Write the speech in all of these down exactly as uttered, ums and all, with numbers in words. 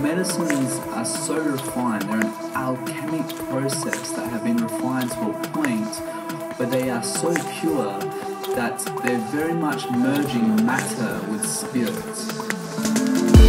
medicines are so refined, they're an alchemic process that have been refined to a point where they are so pure that they're very much merging matter with spirit. Oh,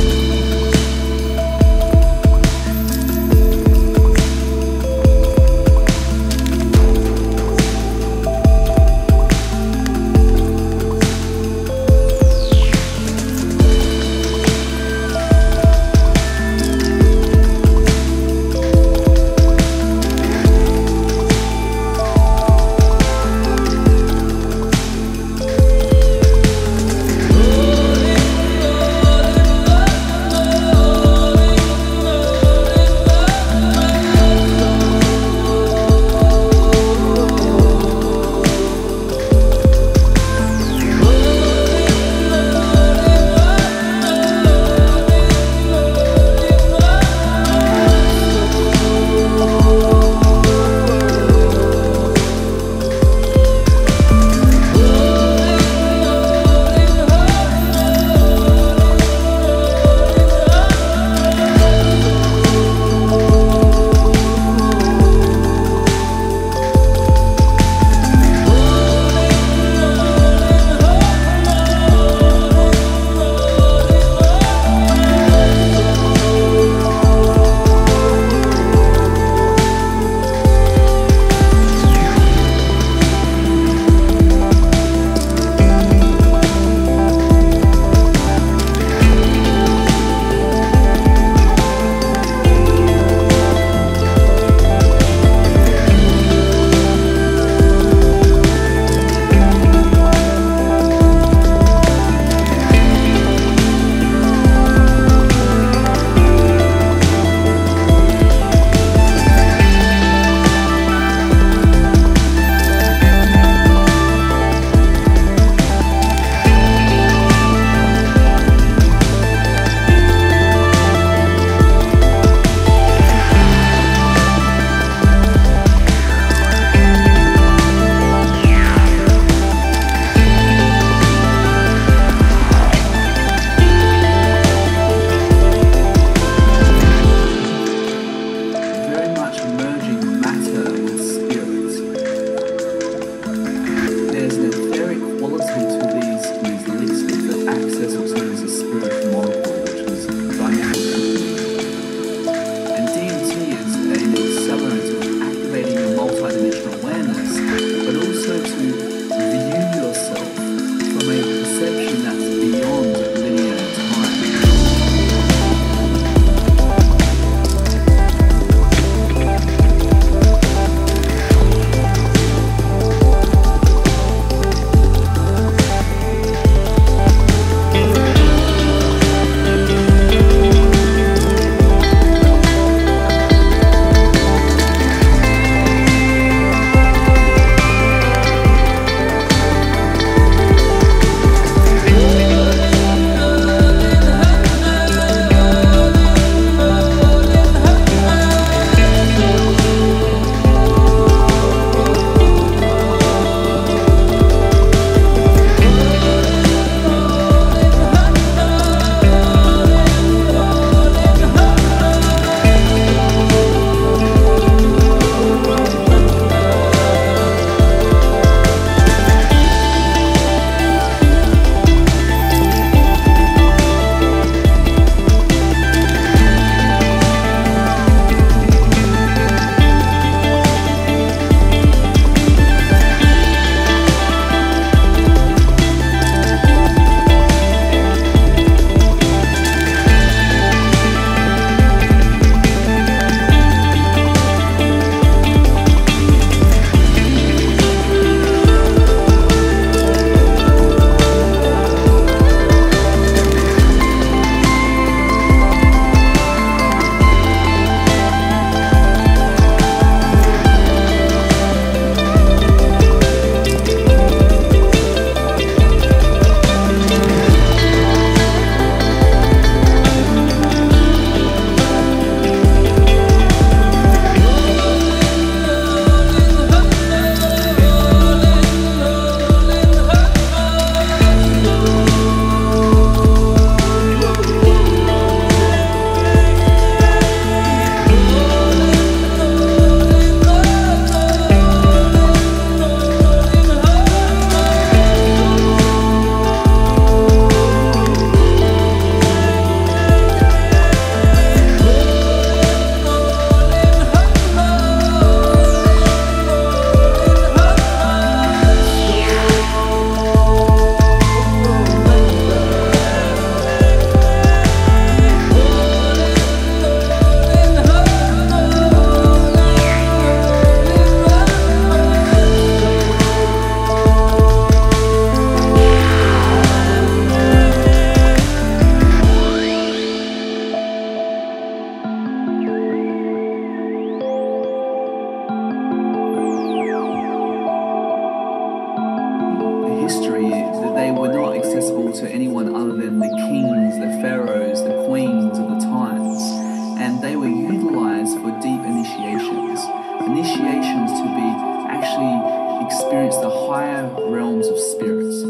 higher realms of spirits.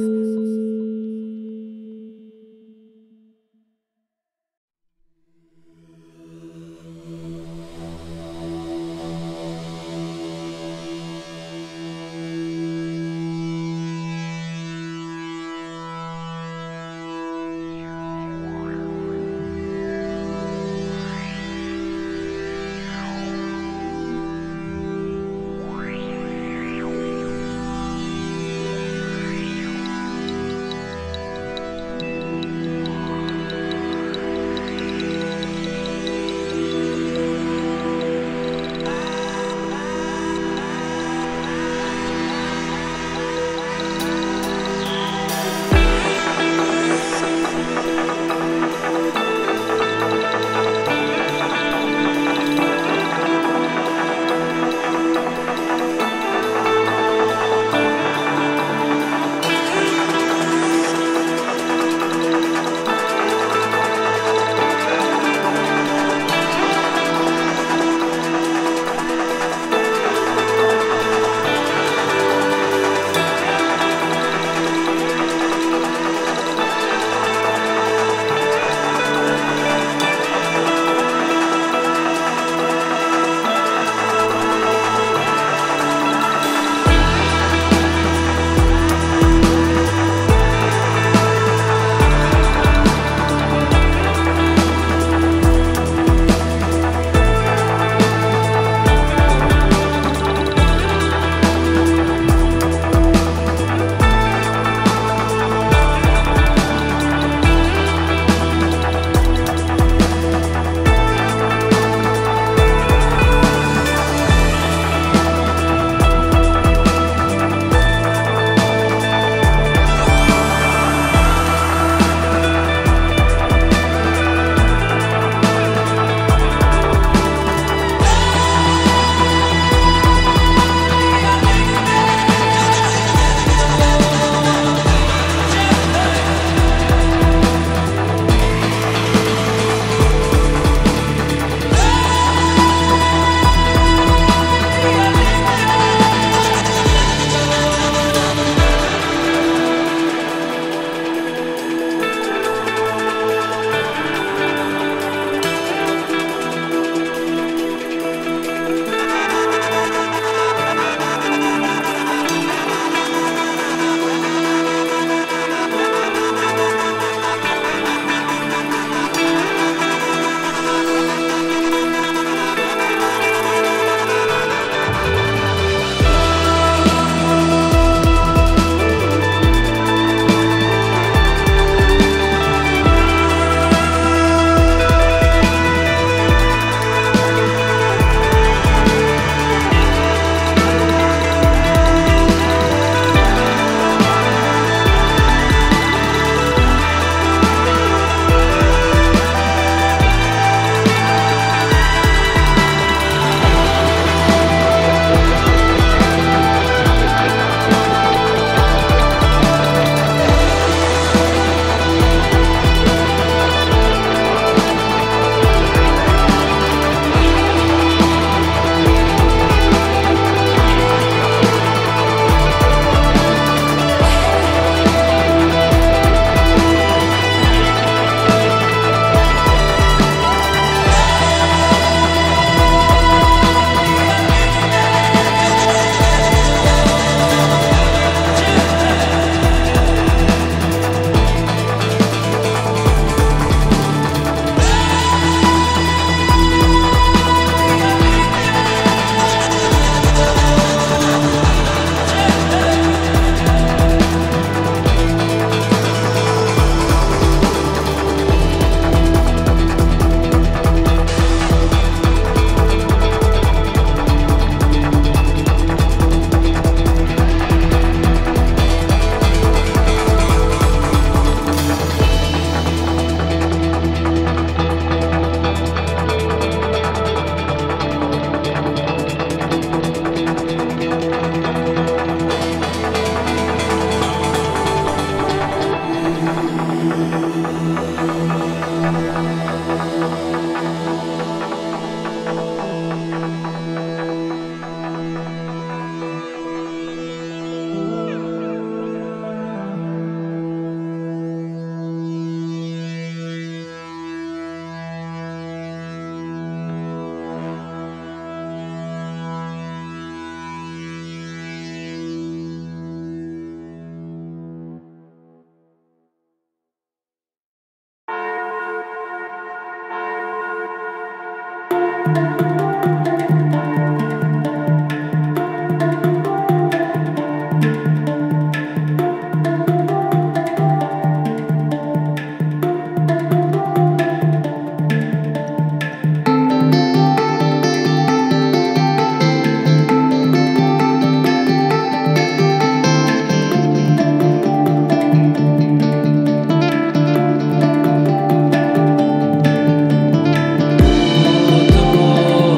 Oh,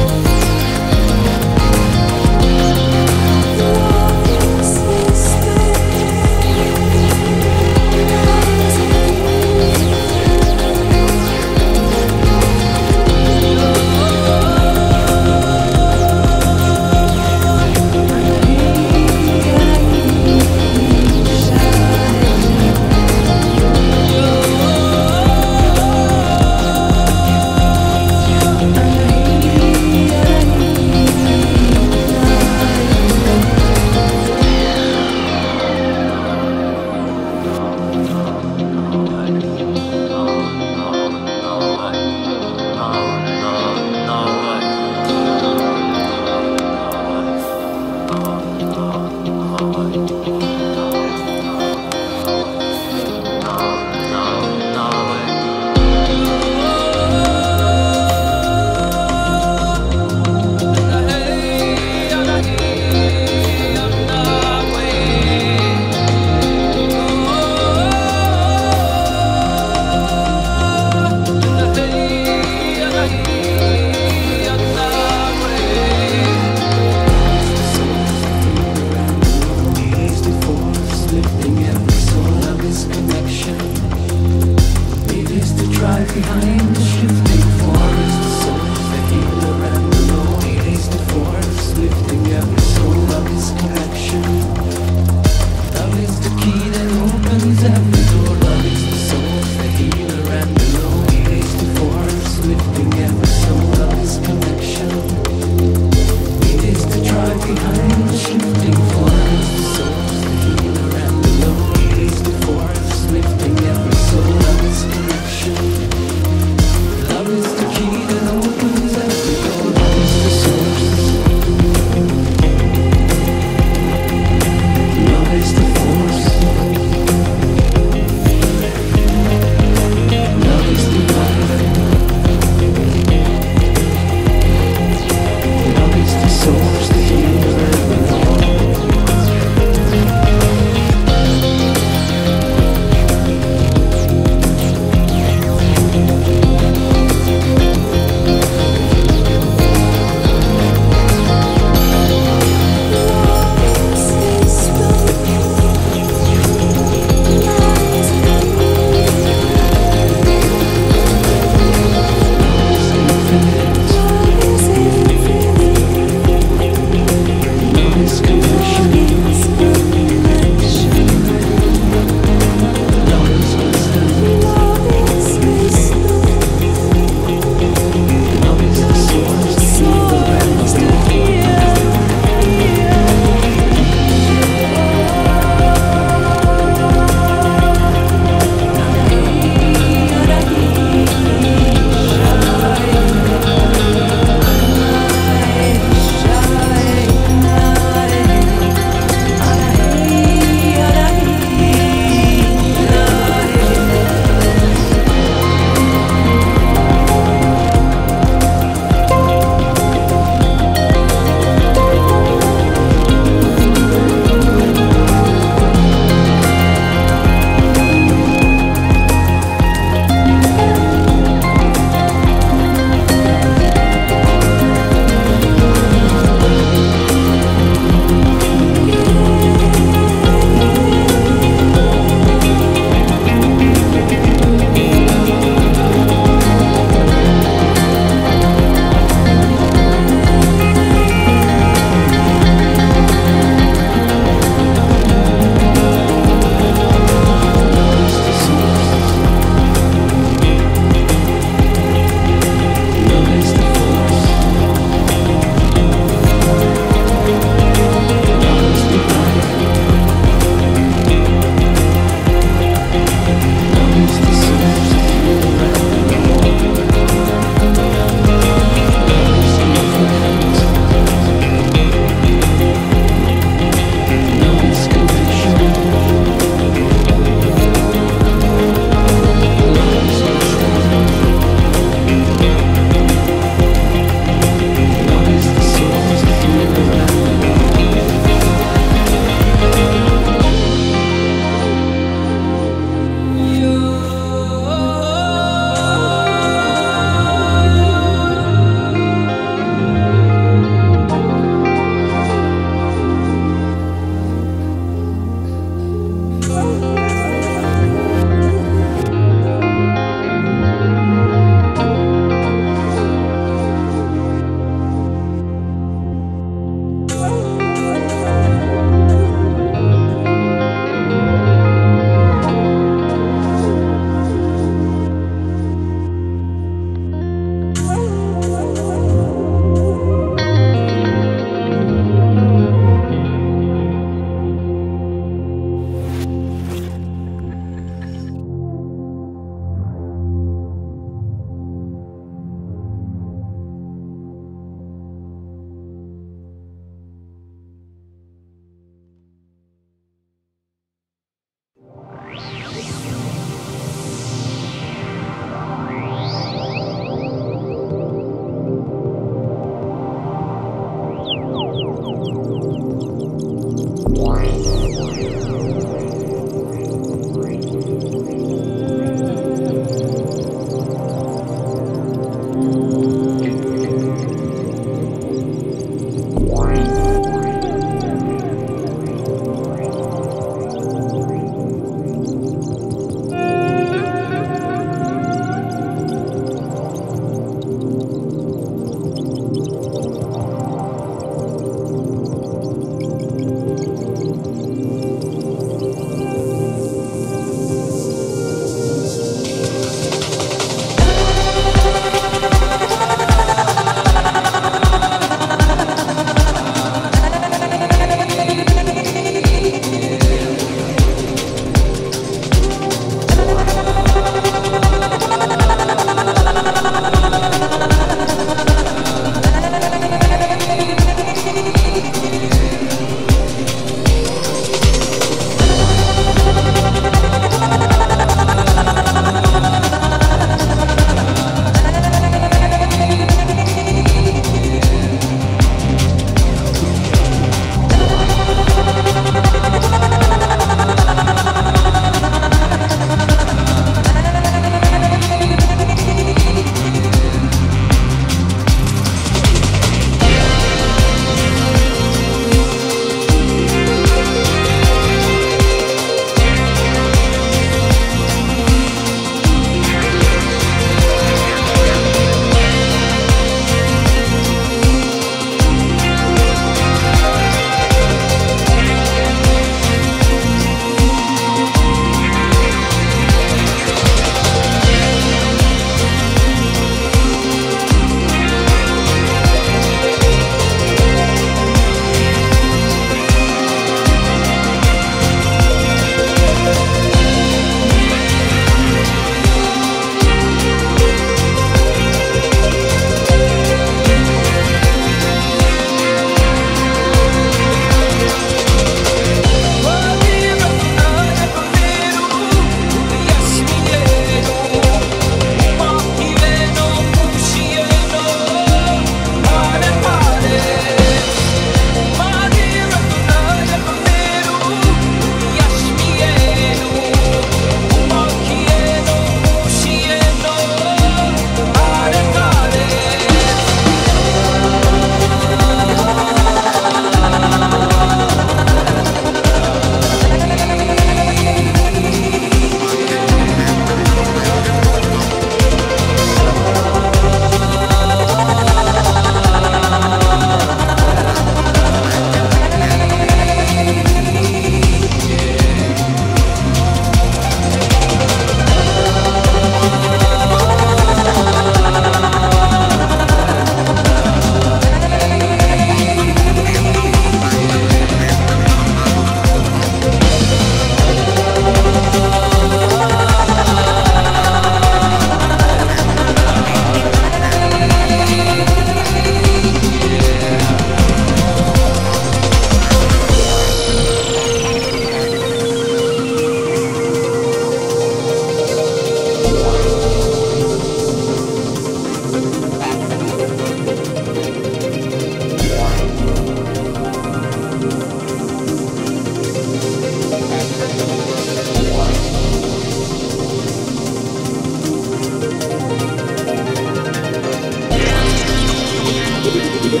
We'll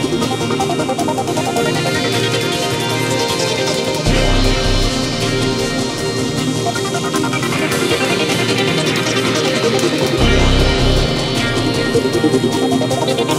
be right back.